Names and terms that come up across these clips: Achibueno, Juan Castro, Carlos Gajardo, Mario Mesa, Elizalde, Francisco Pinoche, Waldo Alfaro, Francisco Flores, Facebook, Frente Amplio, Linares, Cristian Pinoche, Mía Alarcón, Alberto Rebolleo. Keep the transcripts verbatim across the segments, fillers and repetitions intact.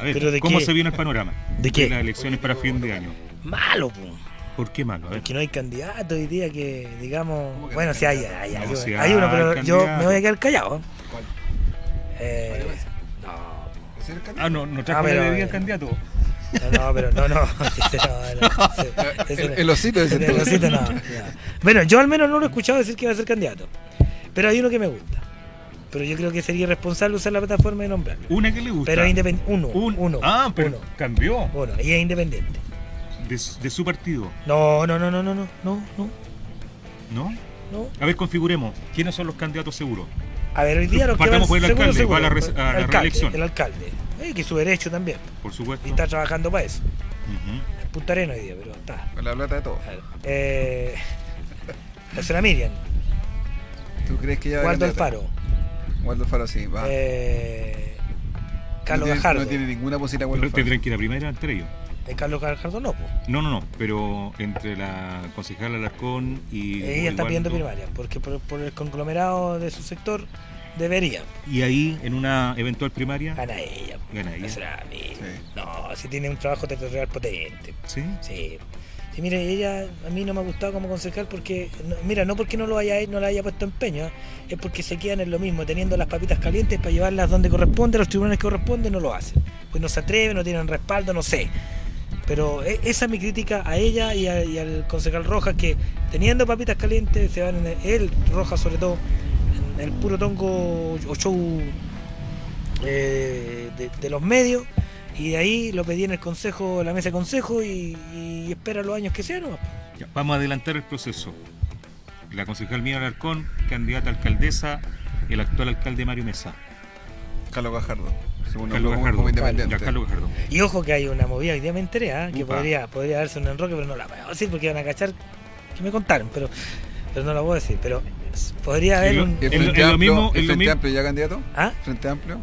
A ver, pero de ¿cómo qué? Se vino el panorama de, qué? de las elecciones para fin de año? Malo, po. ¿Por qué malo? A ver. Porque no hay candidato hoy día que, digamos... Que bueno, si hay, hay, hay, no, yo, si hay, hay uno, pero candidato. Yo me voy a quedar callado. ¿Cuál? Eh, no. ¿Es el candidato? Ah, no, no trajo la bebida al candidato. No, no, pero no, no. El osito es el El osito no. Bueno, yo al menos no lo he escuchado decir que va a ser candidato. Pero hay uno que me gusta. Pero yo creo que sería irresponsable usar la plataforma de nombrarlo. Una que le gusta. Pero es independiente. Uno, Un, uno. Ah, pero uno. Cambió. Bueno, y es independiente. De, de su partido. No, no, no, no, no, no, no, no. ¿No? No. A ver, configuremos. ¿Quiénes son los candidatos seguros? A ver, hoy día los Partamos que van, por el seguro, alcalde, seguro, va a la, re, a la alcalde, reelección. El alcalde. Eh, que es su derecho también. Por supuesto. Y está trabajando para eso. Uh-huh. En Punta Arena hoy día, pero está. Con la plata de todo. Eh. La señora Miriam. ¿Tú crees que ya Waldo Alfaro? Waldo Alfaro, sí, va. Eh, Carlos no tiene, Gajardo. No tiene ninguna posibilidad Waldo Alfaro. ¿Tendrán que ir a primera entre ellos? ¿El Carlos Gajardo no, po? No, no, no, pero entre la concejala Alarcón y... Ella está pidiendo primaria, porque por, por el conglomerado de su sector debería. ¿Y ahí, en una eventual primaria? Gana ella. Gana ella. Será, sí. No, si tiene un trabajo territorial potente. ¿Sí? Sí. Sí, mire, ella a mí no me ha gustado como concejal porque, no, mira, no porque no lo haya no le haya puesto empeño, ¿eh? Es porque se quedan en lo mismo, teniendo las papitas calientes para llevarlas donde corresponde, a los tribunales que corresponden, no lo hacen. Pues no se atreven, no tienen respaldo, no sé. Pero esa es mi crítica a ella y, a, y al concejal Rojas, que teniendo papitas calientes se van en el, él, Rojas sobre todo, en el puro tongo o show eh, de, de los medios. Y de ahí lo pedí en el consejo, la mesa de consejo, y, y espera los años que sean, ¿no? Ya, vamos a adelantar el proceso. La concejal Mía Alarcón, candidata a alcaldesa, el actual alcalde Mario Mesa. Carlos Gajardo. Según Carlos Gajardo. Como independiente. Ya, Carlos Gajardo. Y ojo que hay una movida, hoy día me enteré, ¿eh? que podría, podría darse un enroque, pero no la puedo decir porque van a cachar que me contaron, pero, pero no la puedo decir. Pero podría haber un... ¿El Frente Amplio ya candidato? ¿Ah? ¿Frente Amplio?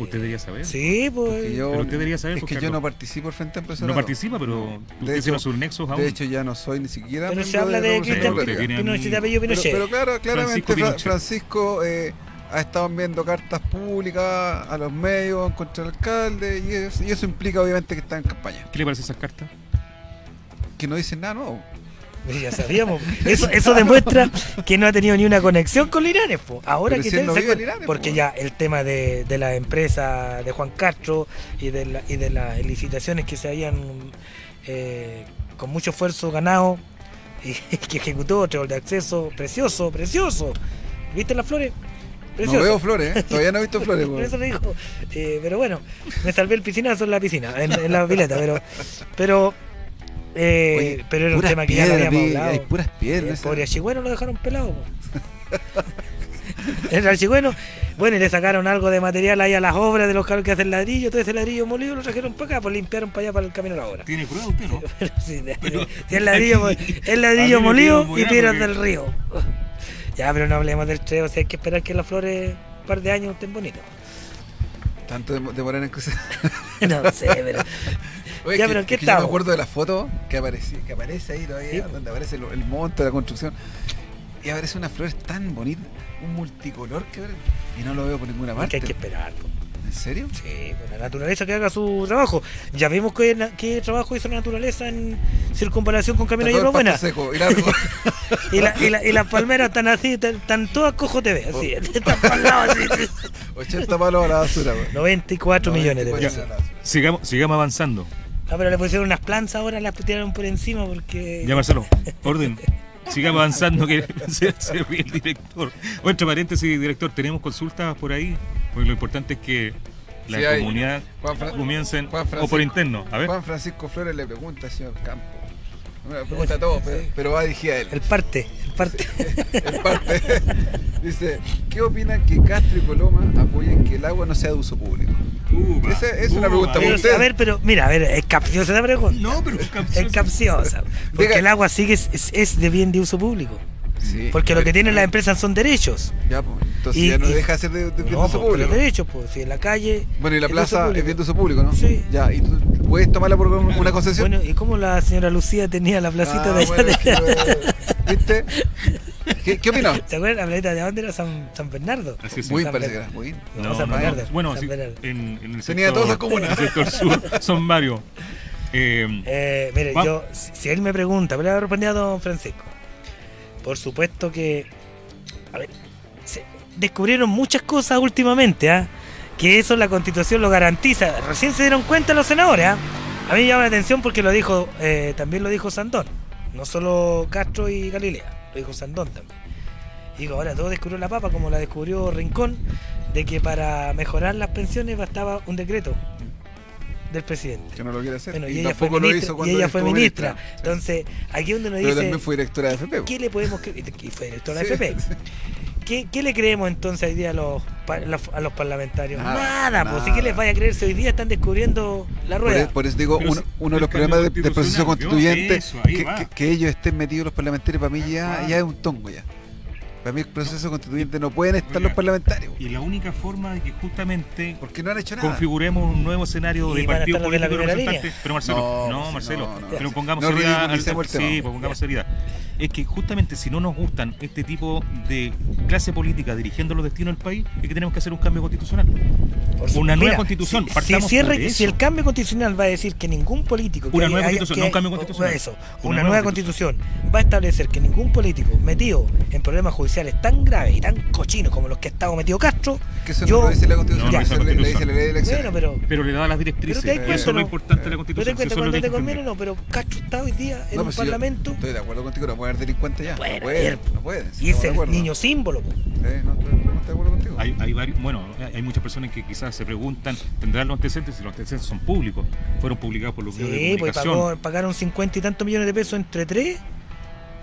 Usted debería saber. Sí, pues. Yo, pero usted debería saber. Es que yo no participo al Frente Amplio. No participa, pero usted hecho, tiene sus nexos aún. De hecho, ya no soy ni siquiera. Pero se habla de Cristian Pinoche, de apellido Pinoche. Pero claro, claramente Francisco, Francisco eh, ha estado viendo cartas públicas a los medios contra el alcalde y eso, y eso implica, obviamente, que está en campaña. ¿Qué le parece esas cartas? Que no dicen nada nuevo. Ya sabíamos. Eso, eso demuestra que no ha tenido ni una conexión con Linares, po. Ahora que si no Linares, porque po. Ya el tema de, de la empresa de Juan Castro y de, la, y de las licitaciones que se habían eh, con mucho esfuerzo ganado y que ejecutó otro de acceso precioso, precioso. ¿Viste las flores? Precioso. No veo flores, ¿eh? Todavía no he visto flores. Por eso le digo. Eh, pero bueno, me salvé el piscinazo en la piscina, en, en la pileta, pero pero Eh, Oye, pero era un tema que piedras, ya habíamos hablado. Hay puras piedras. Eh, pobre Archigüeno lo dejaron pelado. El Archigüeno, bueno, y le sacaron algo de material ahí a las obras de los cabros que hacen ladrillo. Todo ese ladrillo molido lo trajeron para acá, pues limpiaron para allá para el camino a la obra. ¿Tiene prueba usted, no? Pero, sí, pero, sí, el ladrillo, el ladrillo molido y piedras porque... del río. Ya, pero no hablemos del treo. O sea, hay que esperar que las flores, un par de años, estén bonitas. Tanto demoran en cruzar. No sé, pero. Oye, ya, que, pero ¿qué que yo me acuerdo de la foto que aparece, que aparece ahí todavía, ¿sí? Donde aparece el, el monte de la construcción. Y aparece unas flores tan bonitas, un multicolor que y no lo veo por ninguna parte. Es que hay que esperar. Po. ¿En serio? Sí, pues la naturaleza que haga su trabajo. Ya vimos qué, qué trabajo hizo la naturaleza en circunvalación con Camino Hierro Buena. Seco y, largo. y, la, y, la, y las palmeras están así, están todas cojo T V, así, oh. Están paladas, así. ochenta palos a la basura. Pues. noventa y cuatro millones de pesos. Sigamos, sigamos avanzando. Ah, pero le pusieron unas plantas ahora, las tiraron por encima porque... Ya, Marcelo, orden. Sigamos avanzando que se, se ríe el director. O entre paréntesis, director, tenemos consultas por ahí. Porque lo importante es que la sí, comunidad Juan comiencen, Juan o por interno. A ver. Juan Francisco Flores le pregunta al señor Campo. No me pregunta a todos, pero, pero va dirigida a él. El parte, el parte. El parte. Dice, ¿qué opinan que Castro y Coloma apoyen que el agua no sea de uso público? Uba, Esa es uba. Una pregunta para usted. A ver, pero mira, a ver, es capciosa la pregunta. No, pero es capciosa. Es capciosa. Porque Diga. El agua sigue es, es, es de bien de uso público. Sí, porque lo que tienen las empresas son derechos. Ya, pues, entonces y, ya no y, deja de ser de, de no, uso público. Los derechos, pues, si en la calle. Bueno, y la plaza es bien de uso público, ¿no? Sí. Ya, y tú puedes tomarla por una concesión. Bueno, ¿y cómo la señora Lucía tenía la placita ah, de allá? Bueno, de... ¿Viste? ¿Qué, qué opinas? ¿Se acuerdan? La planeta de dónde era San, San Bernardo. Así es. Muy parece muy bien. No, no, San no, Bernardo. No. Bueno, San sí, Bernardo. En, en el tenía todas las comunas. En el sector sur, San Mario. Eh, eh, mire, ¿va? Yo, si él me pregunta, me le voy a responder a don Francisco. Por supuesto que, a ver, se descubrieron muchas cosas últimamente, ¿ah? ¿eh? Que eso la Constitución lo garantiza. Recién se dieron cuenta los senadores, ¿ah? ¿eh? A mí me llama la atención porque lo dijo, eh, también lo dijo Sandón. No solo Castro y Galilea, lo dijo Sandón también. Digo, ahora todo descubrió la papa, como la descubrió Rincón, de que para mejorar las pensiones bastaba un decreto del presidente. Que no lo quiere hacer. Bueno, y, y ella tampoco fue ministra, lo hizo cuando y ella fue ministra. ministra. Entonces, aquí donde nos Pero dice... también fue directora de F P. ¿Qué le podemos...? Y fue directora sí, de F P. Sí. ¿Qué, ¿Qué le creemos entonces hoy día a los, a los parlamentarios? Nada, nada, pues si que les vaya a creerse hoy día están descubriendo la rueda. Por, es, por eso digo, uno, uno de los problemas del de proceso constituyente, eso, que, que, que ellos estén metidos los parlamentarios, para mí ya, ya es un tongo ya. Para mí el proceso no, constituyente no pueden estar oiga, los parlamentarios. Y la única forma de que justamente porque no han hecho nada. Configuremos un nuevo escenario de partido político representante. Pero Marcelo, no, no Marcelo, no, no, pero pongamos no, seriedad. Al, sí, pues pongamos seriedad. Es que justamente si no nos gustan este tipo de clase política dirigiendo los destinos del país, es que tenemos que hacer un cambio constitucional. Una mira, nueva constitución. Si, partamos si, cierre, si el cambio constitucional va a decir que ningún político... Una que nueva haya, constitución, que, no un cambio constitucional. Eso, una, una nueva, nueva constitución. constitución va a establecer que ningún político metido en problemas judiciales tan graves y tan cochinos como los que ha estado metido Castro... Que eso yo, no lo dice la constitución, no, no, no, no, le dice la ley de elecciones. Bueno, pero, pero le da las directrices. Pero cuento, eso es lo importante de la constitución. Pero te cuento, te conviene o no, pero Castro está hoy día en no, un parlamento... Estoy de acuerdo contigo, delincuente ya. Bueno, no pueden, no pueden, si y ese no niño símbolo. Pues. Eh, no, no, no estoy de acuerdo contigo. Hay, hay varios, bueno, hay muchas personas que quizás se preguntan, ¿tendrán los antecedentes? Si los antecedentes son públicos, fueron publicados por los medios sí, de comunicación. Pues pagó, pagaron cincuenta y tantos millones de pesos entre tres,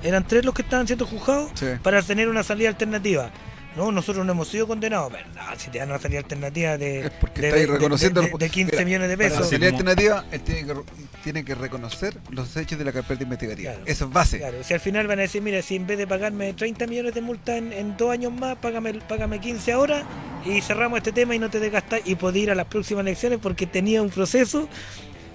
eran tres los que estaban siendo juzgados sí. para tener una salida alternativa. No, nosotros no hemos sido condenados, ¿verdad? Si te dan una salida alternativa de, de, de, reconociendo de, de, de quince mira, millones de pesos. Para la salida alternativa, él tiene que, tiene que reconocer los hechos de la carpeta investigativa. Claro, eso es base. Claro, si al final van a decir, mira, si en vez de pagarme treinta millones de multa en, en dos años más, págame, págame quince ahora y cerramos este tema y no te desgastas y podés ir a las próximas elecciones porque tenía un proceso,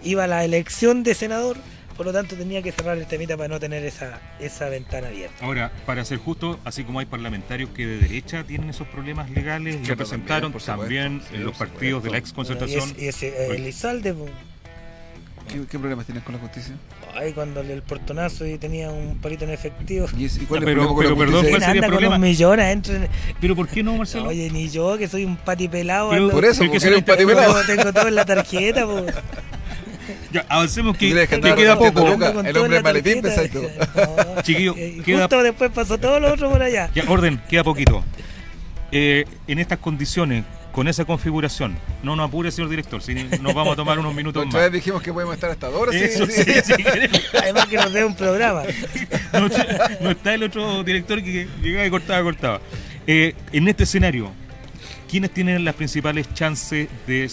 iba a la elección de senador. Por lo tanto, tenía que cerrar el temita para no tener esa, esa ventana abierta. Ahora, para ser justo, así como hay parlamentarios que de derecha tienen esos problemas legales, claro, lo presentaron también, también sí, en los partidos de la exconcertación. Y ese, y ese eh, Elizalde... Pues, ¿Qué, ¿Qué problemas tienes con la justicia? Ay, cuando el portonazo y tenía un palito en efectivo. ¿Y ese, cuál no, pero, es pero, perdón, ¿cuál sería el problema? Millones, entre... Pero ¿por qué no, Marcelo? No, oye, ni yo, que soy un patipelado. Pero, por eso, porque soy un patipelado. Tengo, tengo todo en la tarjeta, pues. Ya, avancemos que te que queda poco. El hombre maletín, pensáis tú. No, chiquillo, queda... justo después pasó todo lo otro por allá. Ya, orden, queda poquito. Eh, en estas condiciones, con esa configuración, no nos apure, señor director, si nos vamos a tomar unos minutos más. Otra vez dijimos que podemos estar hasta dos horas. Eso, sí, sí, sí. Además que nos dé un programa. No, no está el otro director que llegaba y cortaba, cortaba. Eh, en este escenario, ¿quiénes tienen las principales chances de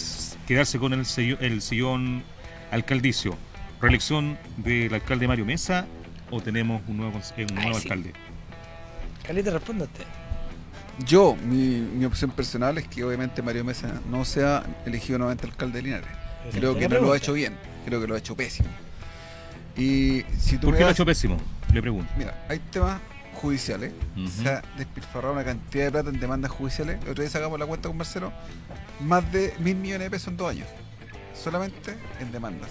quedarse con el, sello, el sillón alcaldicio? ¿Reelección del alcalde Mario Mesa o tenemos un nuevo, eh, un nuevo Ay, sí. alcalde? Caleta, responda usted. Yo, mi, mi opción personal es que obviamente Mario Mesa no sea elegido nuevamente alcalde de Linares. Creo que no lo ha hecho bien, creo que lo ha hecho pésimo. Y si tú ¿Por qué das... lo ha hecho pésimo? Le pregunto. Mira, hay temas judiciales, uh-huh. se ha despilfarrado una cantidad de plata en demandas judiciales. Otra vez sacamos la cuenta con Marcelo, más de mil millones de pesos en dos años. Solamente en demandas,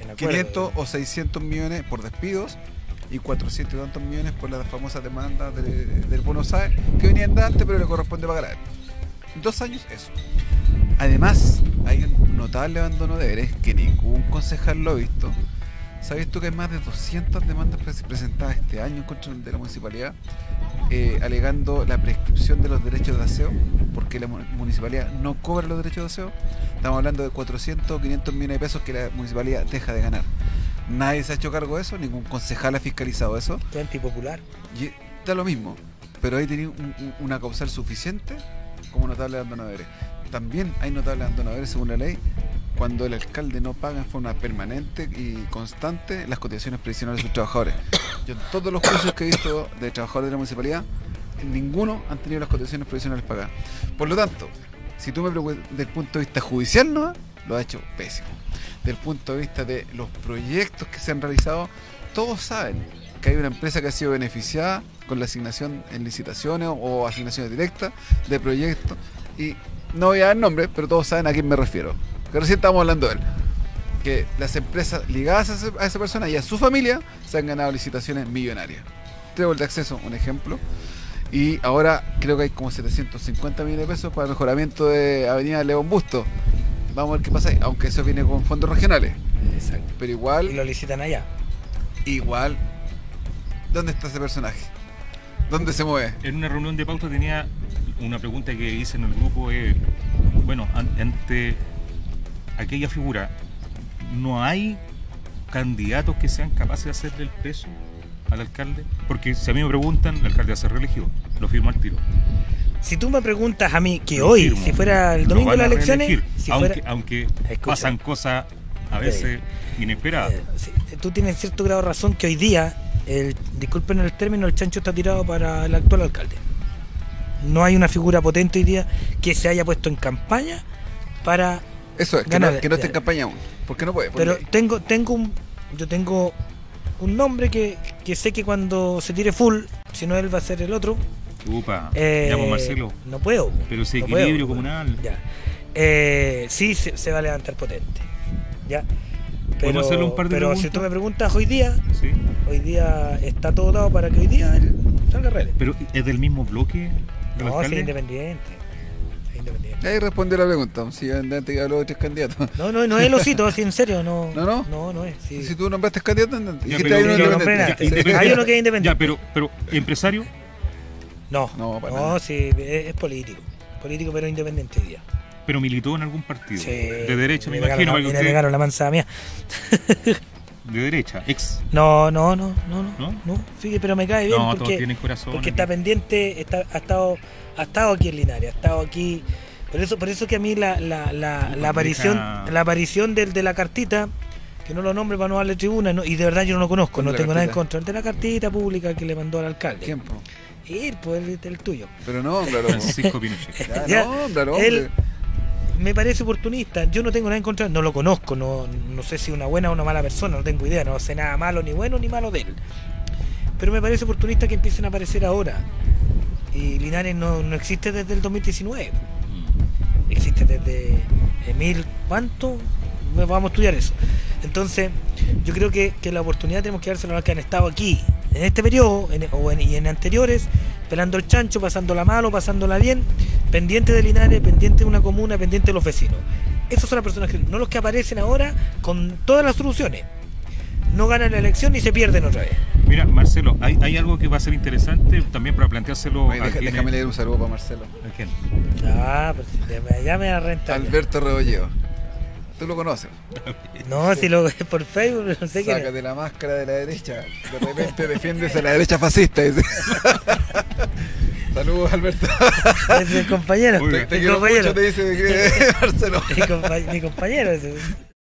en quinientos o seiscientos millones por despidos y cuatrocientos y tantos millones por las famosas demandas de, del Buenos Aires que venían de antes pero le corresponde pagar a él. Dos años eso. Además, hay un notable abandono de deberes que ningún concejal lo ha visto. ¿Sabes tú que hay más de doscientas demandas presentadas este año en contra de la municipalidad eh, alegando la prescripción de los derechos de aseo? Porque la municipalidad no cobra los derechos de aseo. Estamos hablando de cuatrocientos o quinientos millones de pesos que la municipalidad deja de ganar. Nadie se ha hecho cargo de eso, ningún concejal ha fiscalizado eso. Es antipopular. Y está lo mismo, pero ahí tenía un, un, una causal suficiente como notable abandono de deberes. También hay notable abandono de deberes según la ley cuando el alcalde no paga en forma permanente y constante las cotizaciones previsionales de sus trabajadores. Yo en todos los cursos que he visto de trabajadores de la municipalidad, ninguno han tenido las cotizaciones previsionales pagadas. Por lo tanto, si tú me preguntas del punto de vista judicial, no, lo ha hecho pésimo. Del punto de vista de los proyectos que se han realizado, todos saben que hay una empresa que ha sido beneficiada con la asignación en licitaciones o asignaciones directas de proyectos, y no voy a dar nombres, pero todos saben a quién me refiero, que recién estábamos hablando de él, que las empresas ligadas a, ese, a esa persona y a su familia se han ganado licitaciones millonarias. Trébol de acceso, un ejemplo, y ahora creo que hay como setecientos cincuenta millones de pesos para el mejoramiento de Avenida León Busto. Vamos a ver qué pasa ahí, aunque eso viene con fondos regionales. Exacto. Pero igual... Y lo licitan allá. Igual, ¿dónde está ese personaje? ¿Dónde se mueve? En una reunión de pauta tenía una pregunta que hice en el grupo, eh, bueno, ante aquella figura, ¿no hay candidatos que sean capaces de hacerle el peso al alcalde? Porque si a mí me preguntan, el alcalde va a ser reelegido, lo firmo al tiro. Si tú me preguntas a mí que lo hoy, firmo, si fuera el domingo de las elecciones... Si aunque fuera... aunque pasan cosas a veces eh, inesperadas. Eh, sí, tú tienes cierto grado de razón que hoy día, el, disculpen el término, el chancho está tirado para el actual alcalde. No hay una figura potente hoy día que se haya puesto en campaña para... Eso es, que no, que no esté en campaña aún, porque no puede. Porque... Pero tengo, tengo un, yo tengo un nombre que, que sé que cuando se tire full, si no él va a ser el otro. Upa, eh, llamo Marcelo. No puedo. Pero ese equilibrio no comunal. Ya. Eh, sí, se, se va a levantar potente. Ya. Pero, hacerle un par de pero si tú me preguntas hoy día, sí. Hoy día está todo dado para que hoy día él salga real. ¿Pero es del mismo bloque? De no, es independiente. Independiente. Ahí responde la pregunta, si yo andante habló de tres candidatos. No, no, no es el osito, así en serio, no. No, no. No, no es. Sí. Si tú nombraste candidato, andante. Ya, pero, hay uno independiente. Independiente. Hay uno que es independiente. Ya, pero, pero empresario. No, no, no sí, es, es político, político pero independiente hoy día. Pero militó en algún partido, sí, de derecha me, me imagino. Me usted... negaron la manzana mía. ¿De derecha? Ex. No, no, no, no, no, no. Fíjate, pero me cae bien no, porque, corazón, porque está pendiente, está, ha, estado, ha estado aquí en Linares, ha estado aquí. Por eso, por eso que a mí la, la, la, la aparición, la aparición del, de la cartita, que no lo nombre para no darle tribuna, no, y de verdad yo no lo conozco, no tengo cartita? nada en contra, de la cartita pública que le mandó al alcalde. ¿Tiempo? Ir, pues el, el tuyo. Pero no, claro. Francisco Pinoche. Ya, ya, no, claro, él me parece oportunista. Yo no tengo nada en contra, no lo conozco, no, no sé si una buena o una mala persona, no tengo idea, no sé nada malo, ni bueno ni malo de él. Pero me parece oportunista que empiecen a aparecer ahora. Y Linares no, no existe desde el dos mil diecinueve. Existe desde mil, ¿cuánto? Vamos a estudiar eso. Entonces, yo creo que, que la oportunidad tenemos que dársela a los que han estado aquí en este periodo en, o en, y en anteriores, pelando el chancho, pasándola malo, pasándola bien, pendiente de Linares, pendiente de una comuna, pendiente de los vecinos. Esas son las personas que no los que aparecen ahora con todas las soluciones. No ganan la elección y se pierden otra vez. Mira, Marcelo, hay, hay algo que va a ser interesante también para planteárselo. Oye, a deja, déjame leer un saludo para Marcelo. ¿A quién? Ah, pues ya me da renta. Alberto Rebolleo. ¿Tú lo conoces? No, si lo ves por Facebook, no sé qué. Sácate la máscara de la derecha, de repente defiendes a la derecha fascista. Dice. Saludos, Alberto. Es el compañero. Te, te quiero compañero. Mucho, te dice que Marcelo. Mi compañero, mi compañero ese.